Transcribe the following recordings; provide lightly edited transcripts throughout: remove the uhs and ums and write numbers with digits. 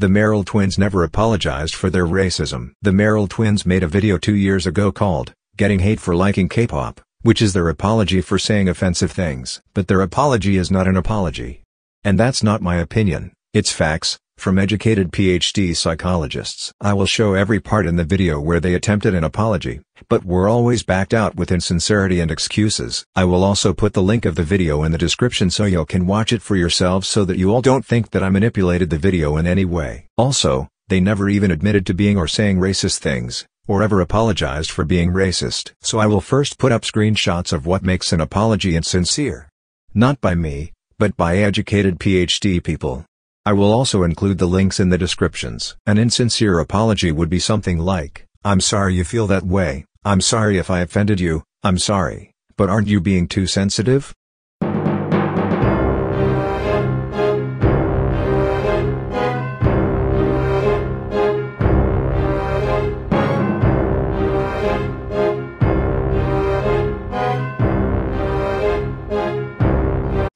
The Merrell Twins never apologized for their racism. The Merrell Twins made a video 2 years ago called, "Getting Hate for Liking K-Pop," which is their apology for saying offensive things. But their apology is not an apology. And that's not my opinion, it's facts, from educated PhD psychologists. I will show every part in the video where they attempted an apology, but were always backed out with insincerity and excuses. I will also put the link of the video in the description so you can watch it for yourselves, so that you all don't think that I manipulated the video in any way. Also, they never even admitted to being or saying racist things, or ever apologized for being racist. So I will first put up screenshots of what makes an apology insincere. Not by me, but by educated PhD people. I will also include the links in the descriptions. An insincere apology would be something like, "I'm sorry you feel that way, I'm sorry if I offended you, I'm sorry, but aren't you being too sensitive?"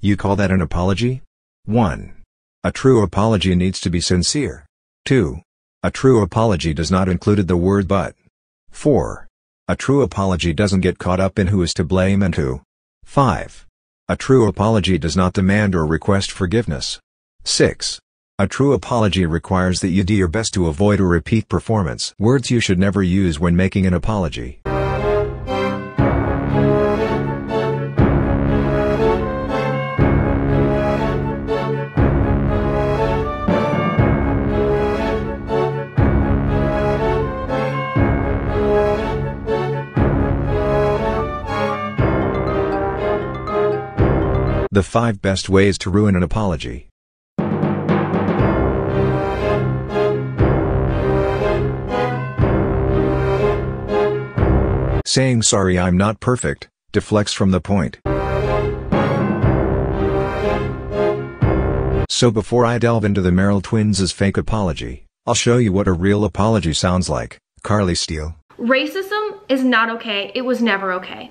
You call that an apology? 1. A true apology needs to be sincere. 2. A true apology does not include the word "but." 4. A true apology doesn't get caught up in who is to blame and who. 5. A true apology does not demand or request forgiveness. 6. A true apology requires that you do your best to avoid or repeat performance. Words you should never use when making an apology. The 5 best ways to ruin an apology. Saying "sorry, I'm not perfect" deflects from the point. So before I delve into the Merrell Twins' fake apology, I'll show you what a real apology sounds like. Karlee Steel. Racism is not okay. It was never okay.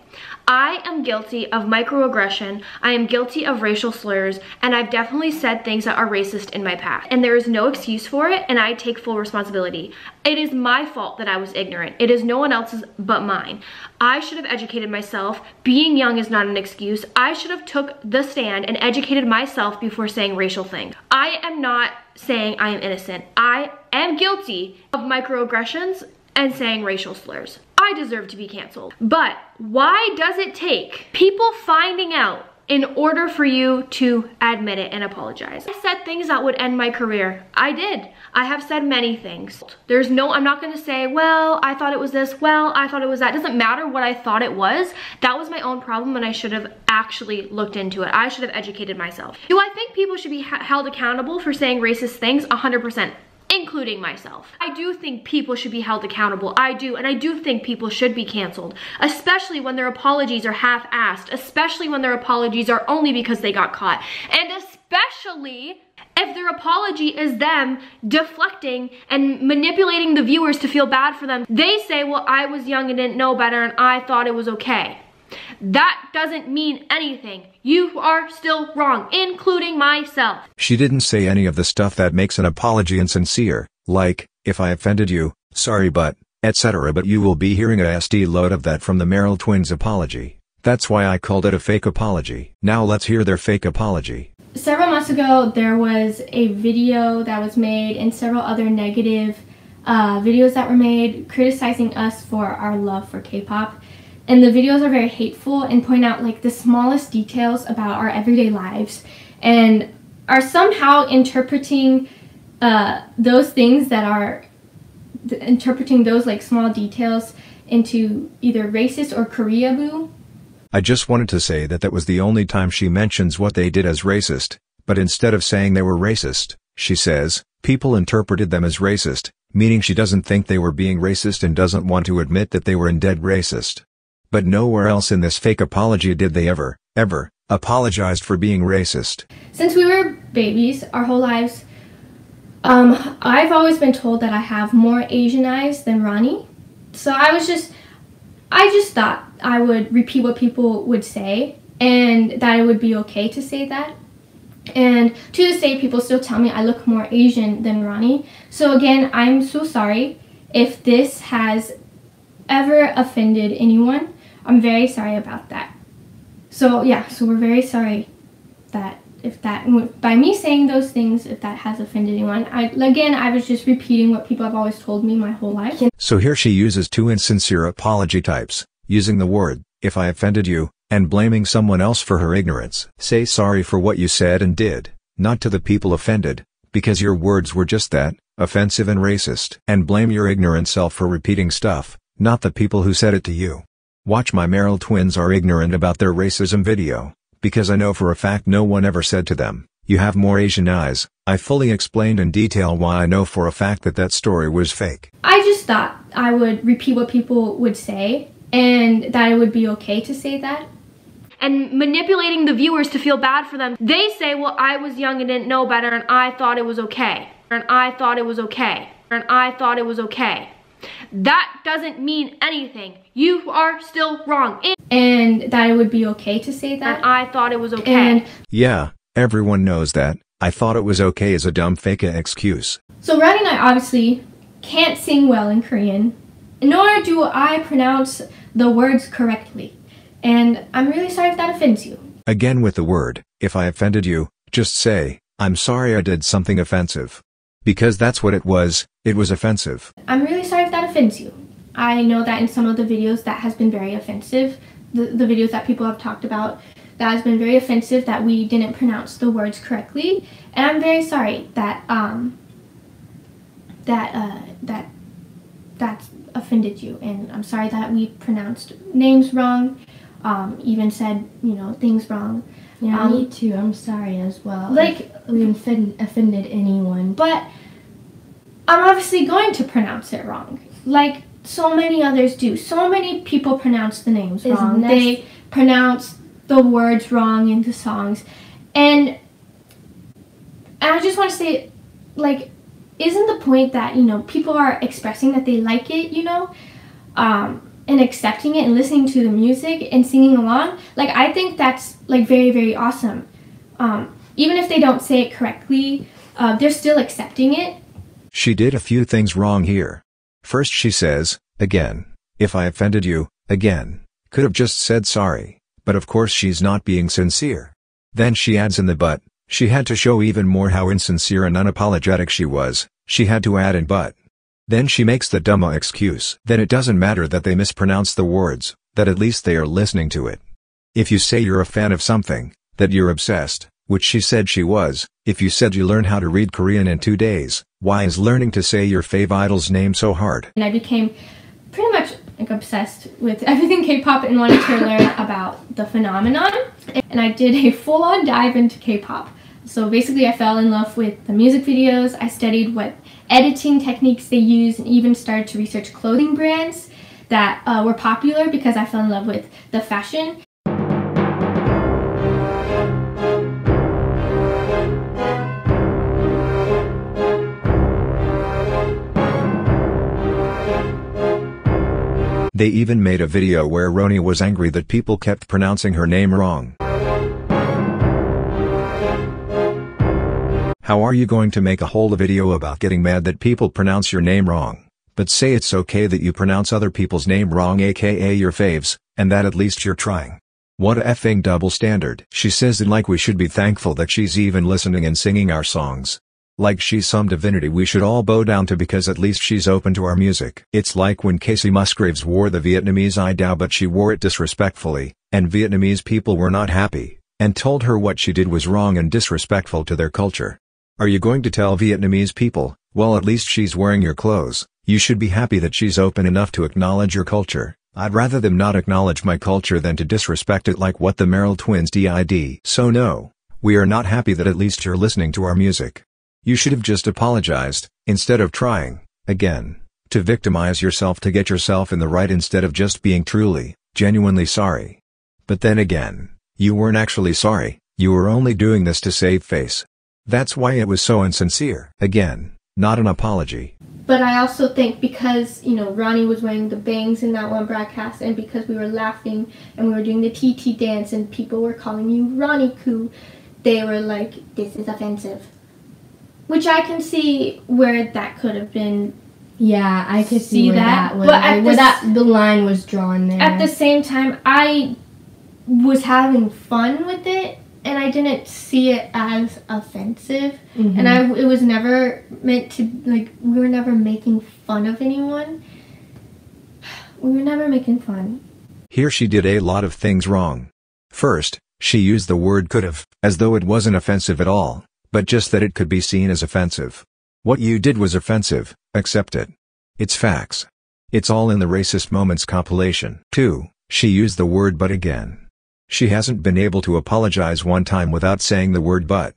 I am guilty of microaggression. I am guilty of racial slurs, and I've definitely said things that are racist in my past. And there is no excuse for it, and I take full responsibility. It is my fault that I was ignorant. It is no one else's but mine. I should have educated myself. Being young is not an excuse. I should have took the stand and educated myself before saying racial things. I am not saying I am innocent. I am guilty of microaggressions and saying racial slurs. I deserve to be canceled. But why does it take people finding out in order for you to admit it and apologize? I said things that would end my career. I did. I have said many things. There's no, I'm not gonna say, "Well, I thought it was this, well, I thought it was that." It doesn't matter what I thought it was. That was my own problem, and I should have actually looked into it. I should have educated myself. Do I think people should be held accountable for saying racist things? 100%. Including myself. I do think people should be held accountable. I do, and I do think people should be canceled, especially when their apologies are half-assed, especially when their apologies are only because they got caught, and especially if their apology is them deflecting and manipulating the viewers to feel bad for them. They say, "Well, I was young and didn't know better, and I thought it was okay." That doesn't mean anything. You are still wrong, including myself. She didn't say any of the stuff that makes an apology insincere, like, "If I offended you, sorry but," etc. But you will be hearing a SD load of that from the Merrell Twins' apology. That's why I called it a fake apology. Now let's hear their fake apology. Several months ago, there was a video that was made and several other negative videos that were made criticizing us for our love for K-pop. And the videos are very hateful and point out like the smallest details about our everyday lives and are somehow interpreting those things that are interpreting those like small details into either racist or Korea boo. I just wanted to say that was the only time she mentions what they did as racist, but instead of saying they were racist, she says people interpreted them as racist, meaning she doesn't think they were being racist and doesn't want to admit that they were indeed racist. But nowhere else in this fake apology did they ever apologized for being racist. Since we were babies, our whole lives, I've always been told that I have more Asian eyes than Ronnie. So I just thought I would repeat what people would say and that it would be okay to say that. And to this day, people still tell me I look more Asian than Ronnie. So again, I'm so sorry if this has ever offended anyone. I'm very sorry about that. So yeah, so we're very sorry that if that, by me saying those things, if that has offended anyone. Again, I was just repeating what people have always told me my whole life. So here she uses two insincere apology types, using the word, if I offended you, and blaming someone else for her ignorance. Say sorry for what you said and did, not to the people offended, because your words were just that, offensive and racist. And blame your ignorant self for repeating stuff, not the people who said it to you. Watch my Merrell Twins Are Ignorant About Their Racism video, because I know for a fact no one ever said to them, you have more Asian eyes. I fully explained in detail why I know for a fact that that story was fake. I just thought I would repeat what people would say, and that it would be okay to say that. And manipulating the viewers to feel bad for them. They say, well, I was young and didn't know better, and I thought it was okay. And I thought it was okay. And I thought it was okay. That doesn't mean anything. You are still wrong. And that it would be okay to say that. And I thought it was okay. And yeah, everyone knows that. I thought it was okay is a dumb fake excuse. So Ronnie and I obviously can't sing well in Korean, nor do I pronounce the words correctly. And I'm really sorry if that offends you. Again with the word, if I offended you, just say, I'm sorry I did something offensive. Because that's what it was offensive. I'm really sorry if that offends you. I know that in some of the videos that has been very offensive, the videos that people have talked about, that has been very offensive that we didn't pronounce the words correctly. And I'm very sorry that, that's offended you. And I'm sorry that we pronounced names wrong. Even said, you know, things wrong. Yeah, me too. I'm sorry as well. Like, we offended anyone. But I'm obviously going to pronounce it wrong. Like so many others do. So many people pronounce the names wrong. They pronounce the words wrong in the songs. And I just want to say, like, isn't the point that, you know, people are expressing that they like it, you know? And accepting it and listening to the music and singing along, like, I think that's, like, very, very awesome. Even if they don't say it correctly, they're still accepting it. She did a few things wrong here. First she says, again, if I offended you, again, could have just said sorry, but of course she's not being sincere. Then she adds in the but, she had to show even more how insincere and unapologetic she was, she had to add in but. Then she makes the dumb excuse. Then it doesn't matter that they mispronounce the words, that at least they are listening to it. If you say you're a fan of something, that you're obsessed, which she said she was, if you said you learned how to read Korean in 2 days, why is learning to say your fave idol's name so hard? And I became pretty much like obsessed with everything K-pop and wanted to learn about the phenomenon. And I did a full-on dive into K-pop. So basically I fell in love with the music videos, I studied what editing techniques they use, and even started to research clothing brands that were popular because I fell in love with the fashion. They even made a video where Ronnie was angry that people kept pronouncing her name wrong. How are you going to make a whole video about getting mad that people pronounce your name wrong, but say it's okay that you pronounce other people's name wrong, aka your faves, and that at least you're trying? What a effing double standard. She says it like we should be thankful that she's even listening and singing our songs. Like she's some divinity we should all bow down to because at least she's open to our music. It's like when Casey Musgraves wore the Vietnamese idol, but she wore it disrespectfully, and Vietnamese people were not happy, and told her what she did was wrong and disrespectful to their culture. Are you going to tell Vietnamese people, well, at least she's wearing your clothes, you should be happy that she's open enough to acknowledge your culture? I'd rather them not acknowledge my culture than to disrespect it like what the Merrell Twins did. So no, we are not happy that at least you're listening to our music. You should have just apologized, instead of trying, again, to victimize yourself to get yourself in the right instead of just being truly, genuinely sorry. But then again, you weren't actually sorry, you were only doing this to save face. That's why it was so insincere. Again, not an apology. But I also think because, you know, Ronnie was wearing the bangs in that one broadcast, and because we were laughing and we were doing the TT dance and people were calling you Ronnie-ku, they were like, this is offensive. Which I can see where that could have been. Yeah, I could see where that was. But at where the line was drawn there. At the same time, I was having fun with it, and I didn't see it as offensive. Mm-hmm. And it was never meant to, like, we were never making fun of anyone. We were never making fun. Here she did a lot of things wrong. First, she used the word could've, as though it wasn't offensive at all, but just that it could be seen as offensive. What you did was offensive, accept it. It's facts. It's all in the Racist Moments compilation. 2. She used the word but again. She hasn't been able to apologize one time without saying the word but.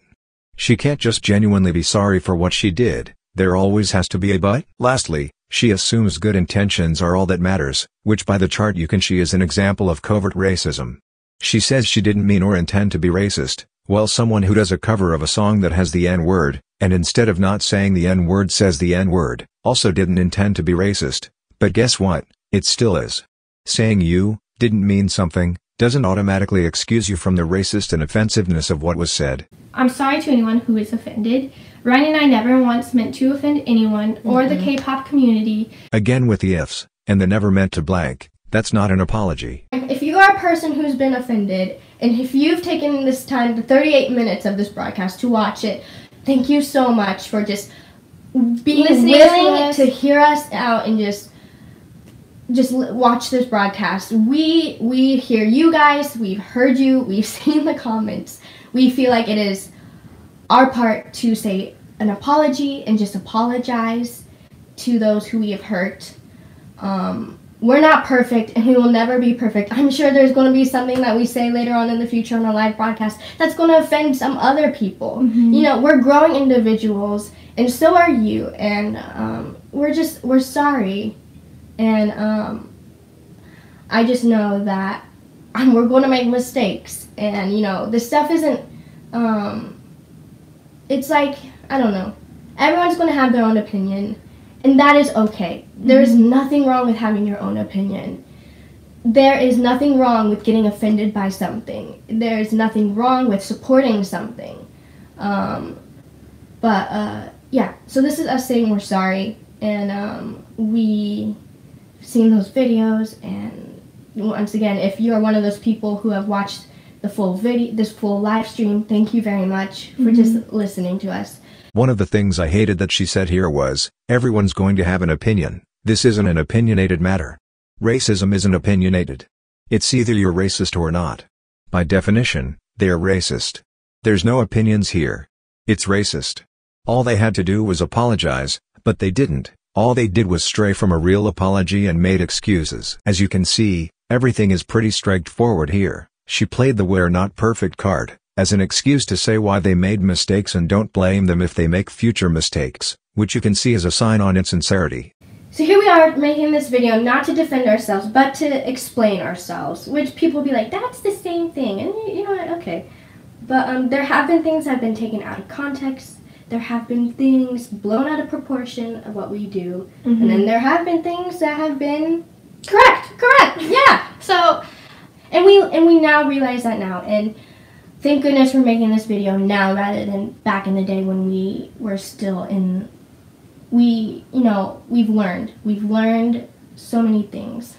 She can't just genuinely be sorry for what she did, there always has to be a but. Lastly, she assumes good intentions are all that matters, which by the chart you can see is an example of covert racism. She says she didn't mean or intend to be racist, well, someone who does a cover of a song that has the N-word, and instead of not saying the N-word says the N-word, also didn't intend to be racist, but guess what, it still is. Saying you didn't mean something doesn't automatically excuse you from the racist and offensiveness of what was said. I'm sorry to anyone who is offended. Ryan and I never once meant to offend anyone or the K-pop community. Again with the ifs, and the never meant to blank. That's not an apology. If you are a person who's been offended, and if you've taken this time, the 38 minutes of this broadcast, to watch it, thank you so much for just being willing to hear us out and just watch this broadcast. We hear you guys, we've heard you, we've seen the comments. We feel like it is our part to say an apology and just apologize to those who we have hurt. We're not perfect, and we will never be perfect. I'm sure there's going to be something that we say later on in the future on a live broadcast that's going to offend some other people. Mm-hmm. You know, we're growing individuals, and so are you, and we're sorry. And I just know that we're going to make mistakes, and, you know, this stuff isn't, it's like, I don't know, everyone's going to have their own opinion. And that is okay. There is nothing wrong with having your own opinion. There is nothing wrong with getting offended by something. There is nothing wrong with supporting something. Yeah, so this is us saying we're sorry. And we've seen those videos. And once again, if you're one of those people who have watched the full video, this full live stream, thank you very much for just listening to us. One of the things I hated that she said here was, everyone's going to have an opinion, this isn't an opinionated matter. Racism isn't opinionated. It's either you're racist or not. By definition, they're racist. There's no opinions here. It's racist. All they had to do was apologize, but they didn't. All they did was stray from a real apology and made excuses. As you can see, everything is pretty straightforward here. She played the we're not perfect card as an excuse to say why they made mistakes and don't blame them if they make future mistakes, which you can see as a sign on insincerity. So here we are making this video not to defend ourselves, but to explain ourselves, which people will be like, that's the same thing, and you know what, okay. But there have been things that have been taken out of context, there have been things blown out of proportion of what we do, and then there have been things that have been correct, yeah. So, and we now realize that now, and thank goodness we're making this video now rather than back in the day when we were still in, you know, we've learned so many things.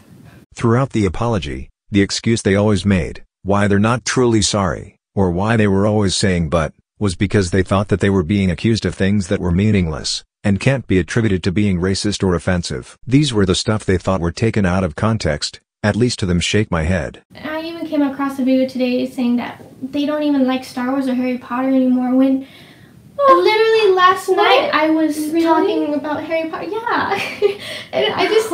Throughout the apology, the excuse they always made, why they're not truly sorry, or why they were always saying but, was because they thought that they were being accused of things that were meaningless, and can't be attributed to being racist or offensive. These were the stuff they thought were taken out of context, at least to them shake my head. I even came across a video today saying that they don't even like Star Wars or Harry Potter anymore when literally last night I was talking about Harry Potter. Yeah. And I just,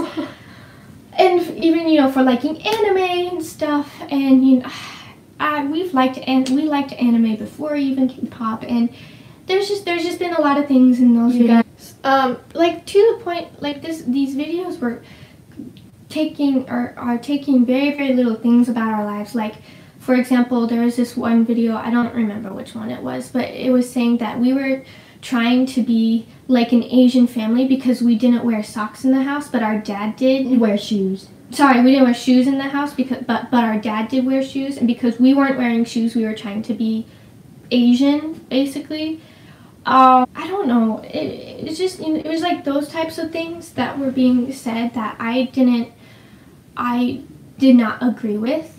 and even, you know, for liking anime and stuff, and, you know, we liked anime before even K-pop, and there's just been a lot of things in those videos. Like, to the point, like, these videos were are taking very, very little things about our lives. Like, for example, there was this one video, I don't remember which one it was, but it was saying that we were trying to be like an Asian family because we didn't wear socks in the house, but our dad did wear shoes. Sorry, we didn't wear shoes in the house, because but our dad did wear shoes, and because we weren't wearing shoes, we were trying to be Asian, basically. I don't know, it's just, it was like those types of things that were being said that I did not agree with.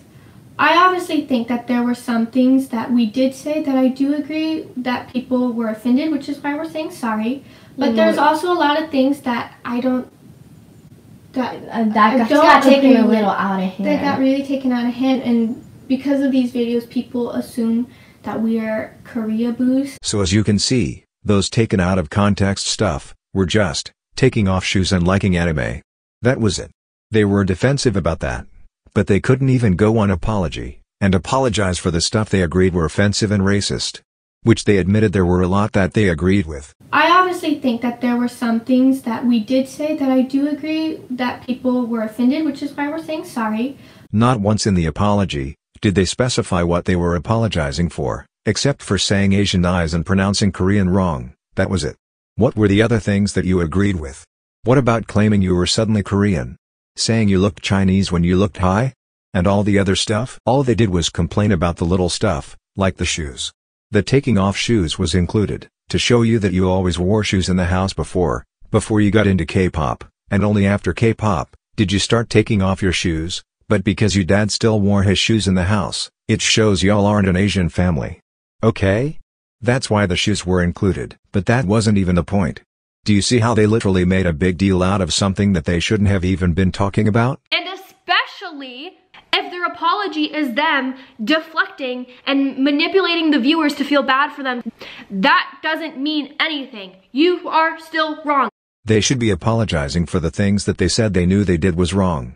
I obviously think that there were some things that we did say that I do agree that people were offended, which is why we're saying sorry. But there's also a lot of things that I don't, that got really taken out of hand, and because of these videos, people assume that we are Korea boos. So as you can see, those taken out of context stuff, were just taking off shoes and liking anime. That was it. They were defensive about that. But they couldn't even go on apology, and apologize for the stuff they agreed were offensive and racist. Which they admitted there were a lot that they agreed with. I obviously think that there were some things that we did say that I do agree that people were offended, which is why we're saying sorry. Not once in the apology did they specify what they were apologizing for, except for saying Asian eyes and pronouncing Korean wrong. That was it. What were the other things that you agreed with? What about claiming you were suddenly Korean? Saying you looked Chinese when you looked high? And all the other stuff? All they did was complain about the little stuff, like the shoes. The taking off shoes was included, to show you that you always wore shoes in the house before you got into K-pop, and only after K-pop, did you start taking off your shoes. But because your dad still wore his shoes in the house, it shows y'all aren't an Asian family. Okay? That's why the shoes were included. But that wasn't even the point. Do you see how they literally made a big deal out of something that they shouldn't have even been talking about? And especially if their apology is them deflecting and manipulating the viewers to feel bad for them. That doesn't mean anything. You are still wrong. They should be apologizing for the things that they said they knew they did was wrong.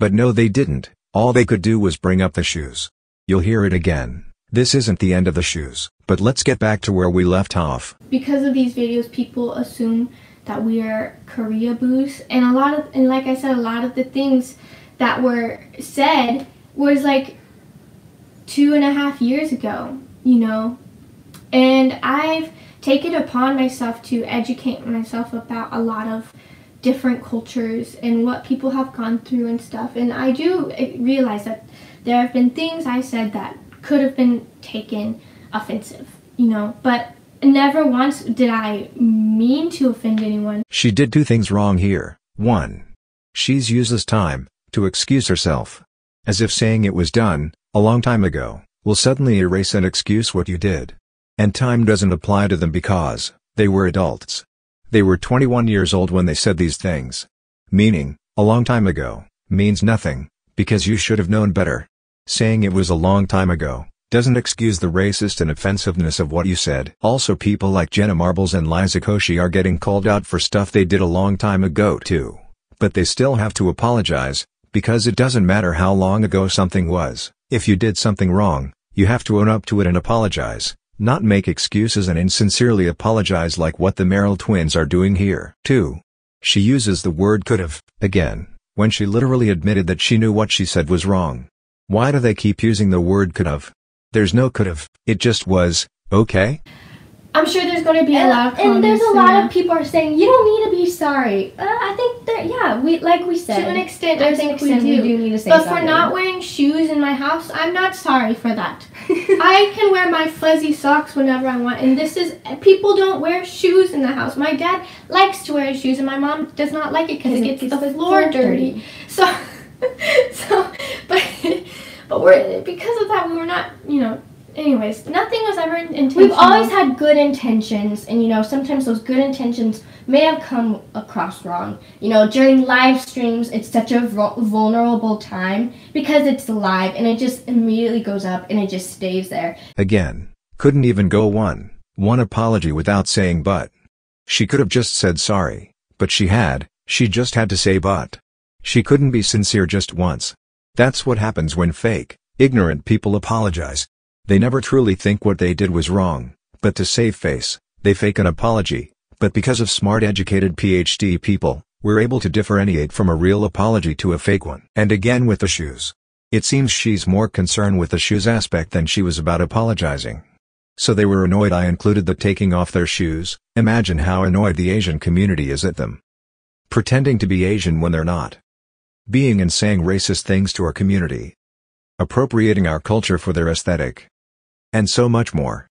But no, they didn't. All they could do was bring up the shoes. You'll hear it again. This isn't the end of the shoes. But let's get back to where we left off. Because of these videos, people assume that we are Korea boos. And like I said, a lot of the things that were said was like 2.5 years ago, you know. And I've taken it upon myself to educate myself about a lot of different cultures and what people have gone through and stuff, and I do realize that there have been things I said that could have been taken offensive, you know, but never once did I mean to offend anyone. She did two things wrong here. One, she's uses time to excuse herself, as if saying it was done a long time ago will suddenly erase and excuse what you did. And time doesn't apply to them because they were adults. They were 21 years old when they said these things. Meaning, a long time ago, means nothing, because you should have known better. Saying it was a long time ago doesn't excuse the racist and offensiveness of what you said. Also, people like Jenna Marbles and Liza Koshy are getting called out for stuff they did a long time ago too. But they still have to apologize, because it doesn't matter how long ago something was. If you did something wrong, you have to own up to it and apologize. Not make excuses and insincerely apologize like what the Merrell twins are doing here. 2. She uses the word could've, again, when she literally admitted that she knew what she said was wrong. Why do they keep using the word could've? There's no could've, it just was, okay? I'm sure there's going to be a lot of comments. And there's a lot of people are saying, you don't need to be sorry. I think that, yeah, like we said. To an extent, I think we do need to say sorry. But for not wearing shoes in my house, I'm not sorry for that. I can wear my fuzzy socks whenever I want. And this is, people don't wear shoes in the house. My dad likes to wear his shoes, and my mom does not like it because it gets the floor dirty. Because of that, we were not, you know. Anyways, nothing was ever intentional. We've always had good intentions, and you know, sometimes those good intentions may have come across wrong. You know, during live streams, it's such a vulnerable time because it's live, and it just immediately goes up, and it just stays there. Again, couldn't even go one apology without saying but. She could have just said sorry, but she just had to say but. She couldn't be sincere just once. That's what happens when fake, ignorant people apologize. They never truly think what they did was wrong, but to save face, they fake an apology. But because of smart, educated PhD people, we're able to differentiate from a real apology to a fake one. And again with the shoes. It seems she's more concerned with the shoes aspect than she was about apologizing. So they were annoyed I included the taking off their shoes. Imagine how annoyed the Asian community is at them. Pretending to be Asian when they're not. Being and saying racist things to our community. Appropriating our culture for their aesthetic. And so much more.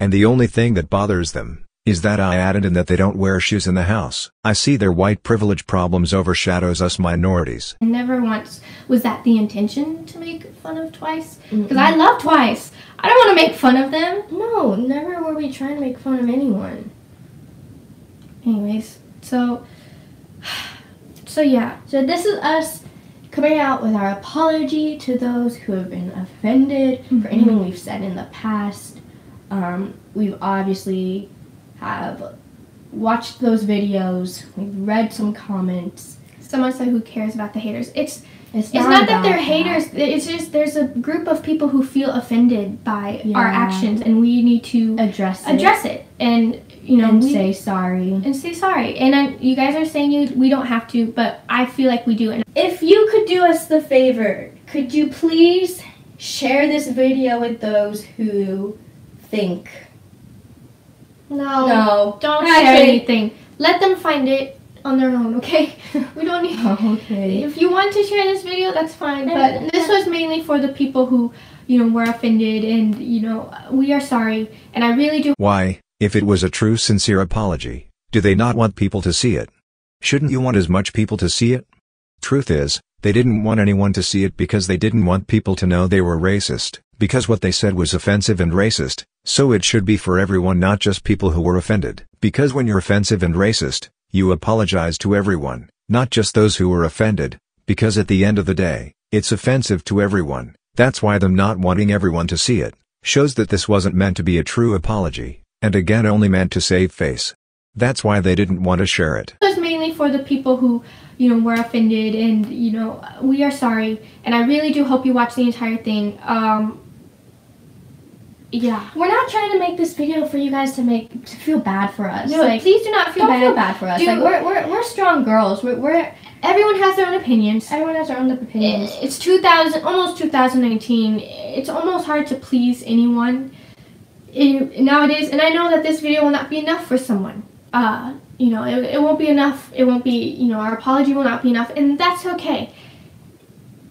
And the only thing that bothers them is that I added in that they don't wear shoes in the house. I see their white privilege problems overshadows us minorities. I never once was that the intention to make fun of TWICE, because I love TWICE. I don't want to make fun of them. No, never were we trying to make fun of anyone. Anyways, so yeah. So this is us coming out with our apology to those who have been offended for anything we've said in the past. We've obviously have watched those videos. We've read some comments. Someone said, "Who cares about the haters?" It's not that they're haters. It's just there's a group of people who feel offended by our actions, and we need to address it, and say sorry. And say sorry. And you guys are saying we don't have to, but I feel like we do. And if you could do us the favor, could you please share this video with those who think? No, don't share anything. Let them find it on their own, okay? We don't need If you want to share this video, that's fine, but this was mainly for the people who, were offended, and, we are sorry, and I really do. Why, if it was a true sincere apology, do they not want people to see it? Shouldn't you want as much people to see it? Truth is, they didn't want anyone to see it because they didn't want people to know they were racist, because what they said was offensive and racist, so it should be for everyone, not just people who were offended. Because when you're offensive and racist, you apologize to everyone, not just those who were offended, because at the end of the day, it's offensive to everyone. That's why them not wanting everyone to see it shows that this wasn't meant to be a true apology, and again only meant to save face. That's why they didn't want to share it. It was mainly for the people who, were offended, and, we are sorry, and I really do hope you watch the entire thing. Yeah, we're not trying to make this video for you guys to feel bad for us. No, like, please do not feel bad for us. Dude, like, we're strong girls. We're everyone has their own opinions. Everyone has their own opinions. It's almost 2019. It's almost hard to please anyone nowadays. And I know that this video will not be enough for someone. It won't be enough. It won't be our apology will not be enough, and that's okay.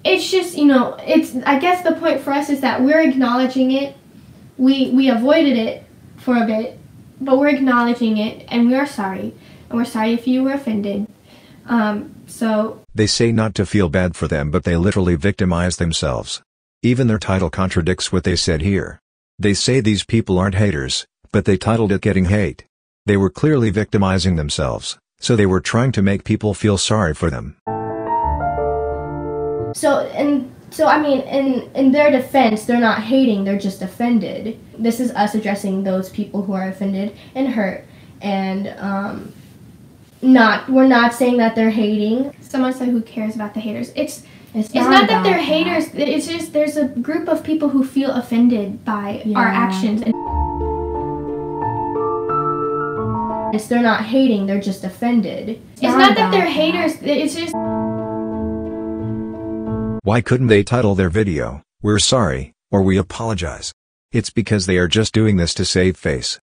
It's just I guess the point for us is that we're acknowledging it. We avoided it for a bit, but we're acknowledging it, and we are sorry. And we're sorry if you were offended. They say not to feel bad for them, but they literally victimize themselves. Even their title contradicts what they said here. They say these people aren't haters, but they titled it Getting Hate. They were clearly victimizing themselves, so they were trying to make people feel sorry for them. So, I mean, in their defense, they're not hating, they're just offended. This is us addressing those people who are offended and hurt, and we're not saying that they're hating. Someone said, "Who cares about the haters?" It's not that they're haters, it's just there's a group of people who feel offended by our actions. They're not hating, they're just offended. It's not that they're haters, it's just... Why couldn't they title their video, "We're Sorry," or "We Apologize"? It's because they are just doing this to save face.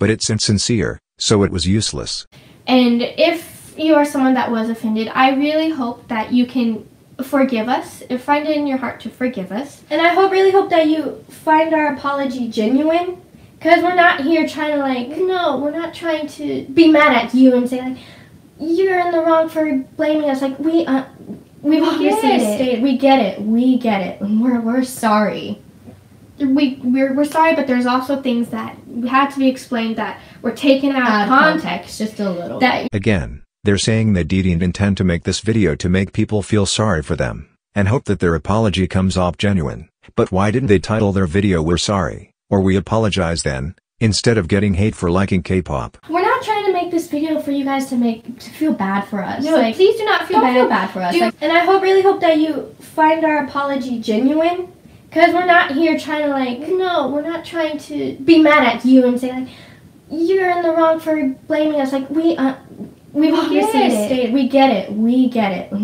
But it's insincere, so it was useless. And if you are someone that was offended, I really hope that you can forgive us, find it in your heart to forgive us. And I really hope that you find our apology genuine, because we're not here trying to we're not trying to be mad at you and say you're in the wrong for blaming us. We've obviously stated, we get it, and we're sorry. We're sorry, but there's also things that had to be explained that were taken out of context, just a little bit. Again, they're saying they didn't intend to make this video to make people feel sorry for them, and hope that their apology comes off genuine. But why didn't they title their video "We're Sorry," or "We Apologize" then, instead of "Getting Hate for Liking K-Pop"? We're not trying to make this video for you guys to feel bad for us. No, please do not feel bad for us. And I really hope that you find our apology genuine, because we're not here trying to we're not trying to be mad at you and say you're in the wrong for blaming us. We've obviously stated, we get it.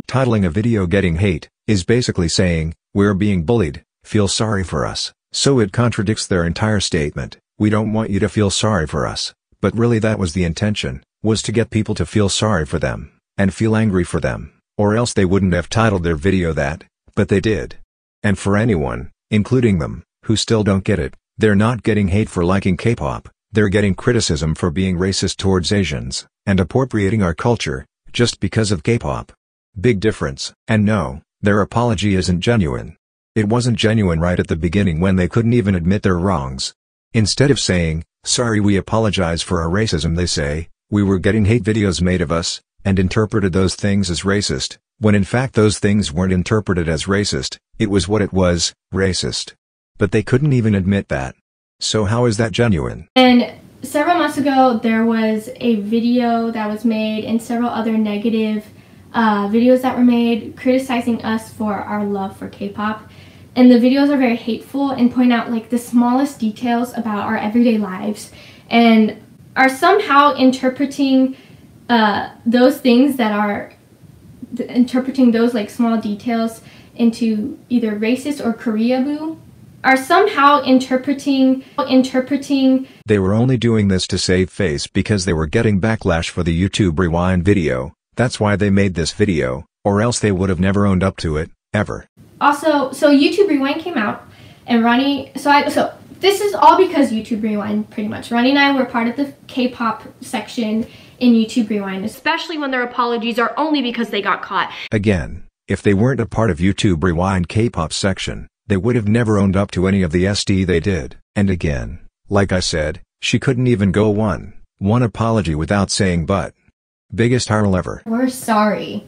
Titling a video "Getting Hate" is basically saying, we're being bullied, feel sorry for us. So it contradicts their entire statement. We don't want you to feel sorry for us. But really, that was the intention, was to get people to feel sorry for them, and feel angry for them, or else they wouldn't have titled their video that, but they did. And for anyone, including them, who still don't get it, They're not getting hate for liking K-pop, they're getting criticism for being racist towards Asians, and appropriating our culture, just because of K-pop. Big difference. And no, their apology isn't genuine. It wasn't genuine right at the beginning when they couldn't even admit their wrongs. Instead of saying, "Sorry, we apologize for our racism," they say, "We were getting hate videos made of us, and interpreted those things as racist," when in fact those things weren't interpreted as racist, it was what it was, racist. But they couldn't even admit that. So how is that genuine? And several months ago, there was a video that was made and several other negative videos that were made criticizing us for our love for K-pop. And the videos are very hateful and point out like the smallest details about our everyday lives and are somehow interpreting those things that are interpreting those like small details into either racist or Koreaboo. Are somehow interpreting. They were only doing this to save face because they were getting backlash for the YouTube Rewind video. That's why they made this video, or else they would have never owned up to it, ever. Also, so YouTube Rewind came out, and Ronnie, so this is all because YouTube Rewind, pretty much. Ronnie and I were part of the K-pop section in YouTube Rewind, especially when their apologies are only because they got caught. Again, if they weren't a part of YouTube Rewind K-pop section, they would have never owned up to any of the SD they did. And again, like I said, she couldn't even go one apology without saying but. Biggest harm ever. We're sorry.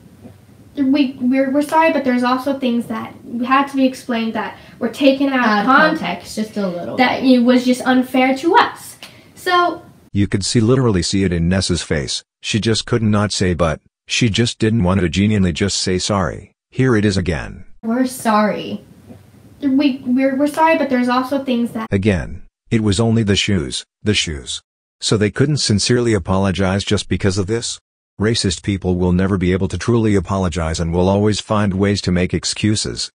We're sorry, but there's also things that had to be explained that were taken out of context just a little. That it was just unfair to us. So you could literally see it in Nessa's face. She just could not say but. She just didn't want to genuinely just say sorry. Here it is again. We're sorry. We're sorry, but there's also things that... Again, it was only the shoes, So they couldn't sincerely apologize just because of this? Racist people will never be able to truly apologize and will always find ways to make excuses.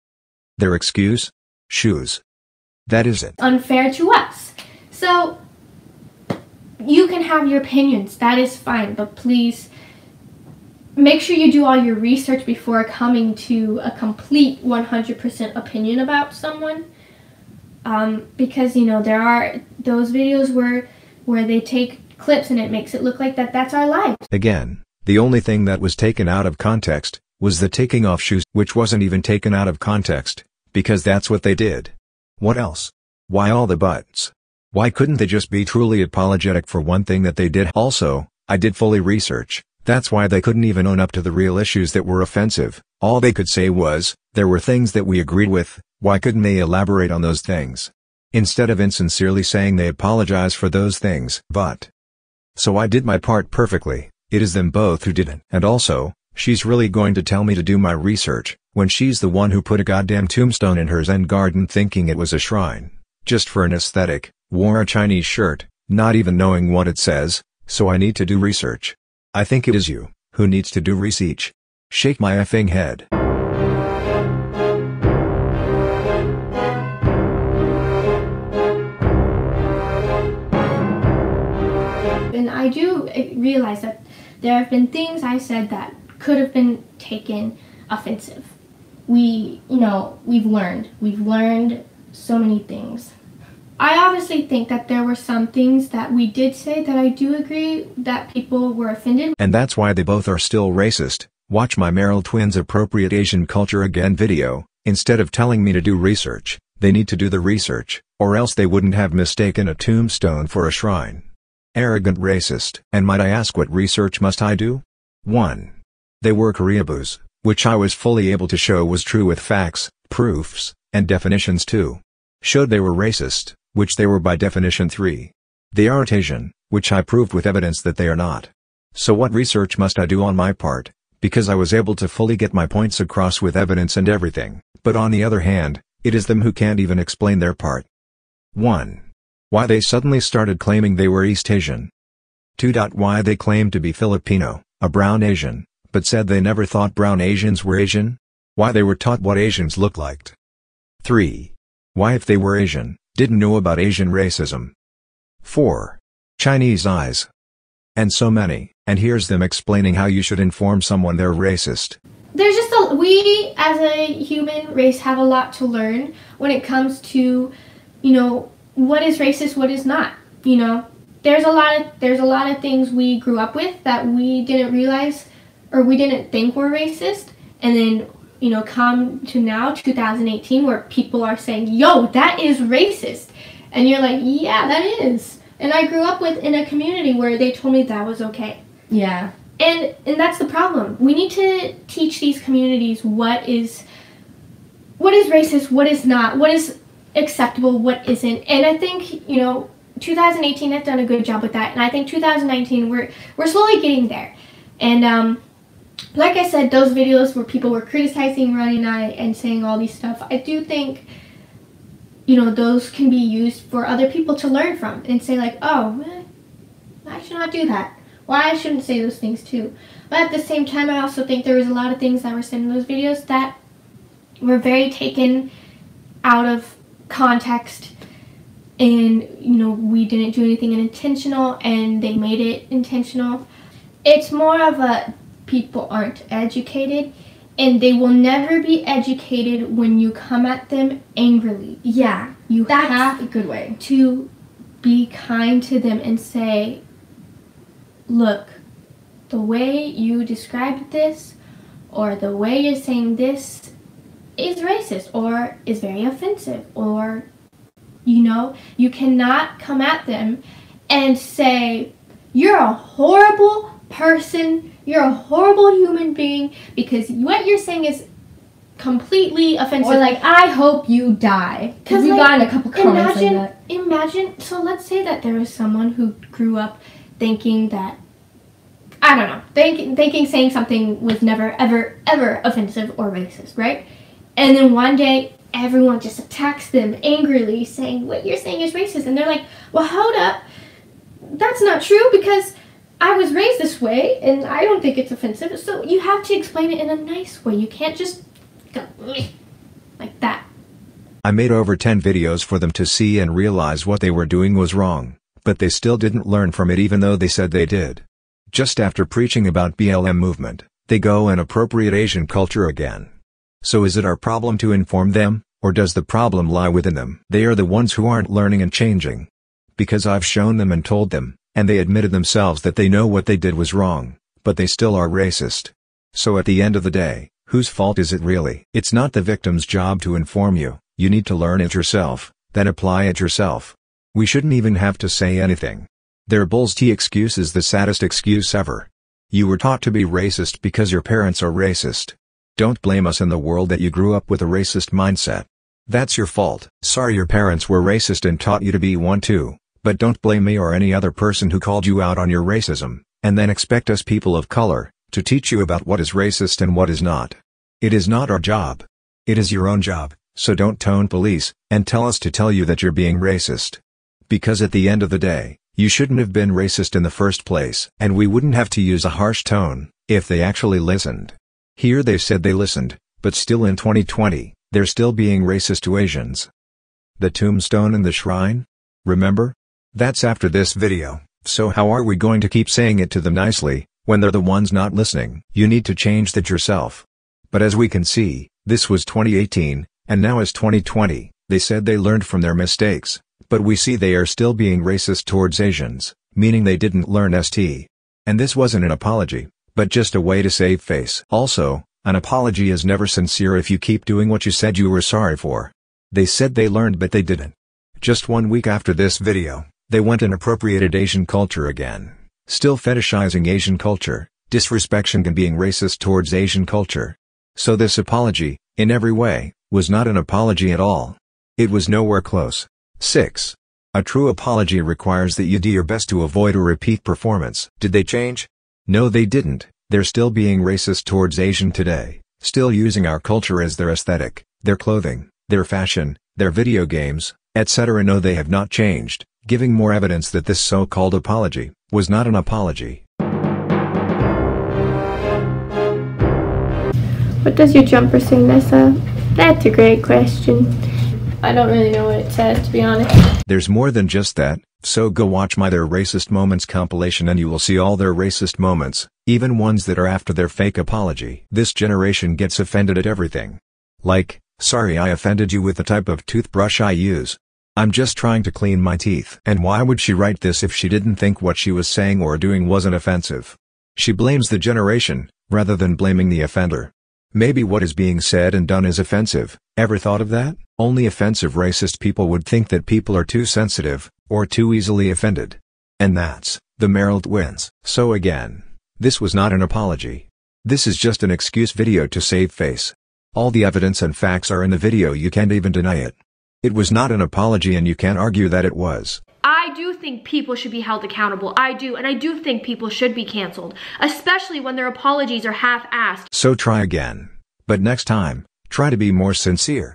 Their excuse? Shoes. That is it. Unfair to us. So, you can have your opinions, that is fine, but please... make sure you do all your research before coming to a complete 100% opinion about someone, because you know there are those videos where they take clips and it makes it look like that's our life. Again, the only thing that was taken out of context was the taking off shoes, which wasn't even taken out of context because that's what they did. What else? Why all the buts? Why couldn't they just be truly apologetic for one thing that they did? Also, I did fully research. That's why they couldn't even own up to the real issues that were offensive. All they could say was, there were things that we agreed with, why couldn't they elaborate on those things? Instead of insincerely saying they apologize for those things, but. So I did my part perfectly, it is them both who didn't. And also, she's really going to tell me to do my research, when she's the one who put a goddamn tombstone in her Zen garden thinking it was a shrine. Just for an aesthetic, wore a Chinese shirt, not even knowing what it says, so I need to do research. I think it is you, who needs to do research. Shake my effing head. And I do realize that there have been things I said that could have been taken offensive. We've learned so many things. I obviously think that there were some things that we did say that I do agree that people were offended. And that's why they both are still racist. Watch my Merrell Twins Appropriate Asian Culture Again video. Instead of telling me to do research, they need to do the research, or else they wouldn't have mistaken a tombstone for a shrine. Arrogant racist. And might I ask what research must I do? 1. They were Koreaboos, which I was fully able to show was true with facts, proofs, and definitions. 2. Showed they were racist, which they were by definition. 3. They aren't Asian, which I proved with evidence that they are not. So what research must I do on my part, because I was able to fully get my points across with evidence and everything, but on the other hand, it is them who can't even explain their part. 1. Why they suddenly started claiming they were East Asian. 2. Why they claimed to be Filipino, a brown Asian, but said they never thought brown Asians were Asian. Why they were taught what Asians looked like. 3. Why if they were Asian, didn't know about Asian racism. 4. Chinese eyes. And so many. And here's them explaining how you should inform someone they're racist. There's just we as a human race have a lot to learn when it comes to, you know, what is racist, what is not, you know. There's a lot of things we grew up with that we didn't realize or we didn't think were racist, and then, you know, come to now 2018 where people are saying, yo, that is racist, and you're like, yeah, that is. And I grew up in a community where they told me that was okay. Yeah. And that's the problem. We need to teach these communities what is racist, what is not, what is acceptable, what isn't. And I think, you know, 2018 has done a good job with that, and I think 2019 we're slowly getting there. And like I said, those videos where people were criticizing Ronnie and I and saying all these stuff, I do think, you know, those can be used for other people to learn from and say, like, oh, I should not do that. Why I shouldn't say those things too. But at the same time, I also think there was a lot of things that were said in those videos that were very taken out of context, and, you know, we didn't do anything intentional and they made it intentional. It's more of a people aren't educated, and they will never be educated when you come at them angrily. Yeah, that's have a good way to be kind to them and say, look, the way you described this, or the way you're saying this, is racist or is very offensive, or, you know, you cannot come at them and say, you're a horrible person, you're a horrible human being, because what you're saying is completely offensive. Or like, I hope you die. Because we've gotten a couple comments like that. Imagine, so let's say that there was someone who grew up thinking that, I don't know, thinking saying something was never, ever, ever offensive or racist, right? And then one day, everyone just attacks them angrily, saying, what you're saying is racist. And they're like, well, hold up, that's not true, because I was raised this way, and I don't think it's offensive. So you have to explain it in a nice way. You can't just go, like that. I made over 10 videos for them to see and realize what they were doing was wrong, but they still didn't learn from it, even though they said they did. Just after preaching about BLM movement, they go and appropriate Asian culture again. So is it our problem to inform them, or does the problem lie within them? They are the ones who aren't learning and changing. Because I've shown them and told them, and they admitted themselves that they know what they did was wrong, but they still are racist. So at the end of the day, whose fault is it really? It's not the victim's job to inform you. You need to learn it yourself, then apply it yourself. We shouldn't even have to say anything. Their bull's tea excuse is the saddest excuse ever. You were taught to be racist because your parents are racist. Don't blame us in the world that you grew up with a racist mindset. That's your fault. Sorry your parents were racist and taught you to be one too, but don't blame me or any other person who called you out on your racism, and then expect us people of color to teach you about what is racist and what is not. It is not our job. It is your own job, so don't tone police and tell us to tell you that you're being racist. Because at the end of the day, you shouldn't have been racist in the first place, and we wouldn't have to use a harsh tone if they actually listened. Here they said they listened, but still in 2020, they're still being racist to Asians. The tombstone and the shrine? Remember? That's after this video, so how are we going to keep saying it to them nicely when they're the ones not listening? You need to change that yourself. But as we can see, this was 2018, and now is 2020, they said they learned from their mistakes. But we see they are still being racist towards Asians, meaning they didn't learn ST. And this wasn't an apology, but just a way to save face. Also, an apology is never sincere if you keep doing what you said you were sorry for. They said they learned, but they didn't. Just 1 week after this video, they went and appropriated Asian culture again. Still fetishizing Asian culture, disrespecting and being racist towards Asian culture. So this apology, in every way, was not an apology at all. It was nowhere close. 6. A true apology requires that you do your best to avoid a repeat performance. Did they change? No, they didn't. They're still being racist towards Asian today, still using our culture as their aesthetic, their clothing, their fashion, their video games, etc. No, they have not changed, giving more evidence that this so-called apology was not an apology. What does your jumper sing this up? That's a great question. I don't really know what it says, to be honest. There's more than just that, so go watch my Their Racist Moments compilation and you will see all their racist moments, even ones that are after their fake apology. This generation gets offended at everything. Like, sorry I offended you with the type of toothbrush I use. I'm just trying to clean my teeth. And why would she write this if she didn't think what she was saying or doing wasn't offensive? She blames the generation, rather than blaming the offender. Maybe what is being said and done is offensive. Ever thought of that? Only offensive racist people would think that people are too sensitive, or too easily offended. And that's the Merrell Twins. So again, this was not an apology. This is just an excuse video to save face. All the evidence and facts are in the video, you can't even deny it. It was not an apology and you can't argue that it was. I do think people should be held accountable. I do, and I do think people should be canceled, especially when their apologies are half-assed. So try again. But next time, try to be more sincere.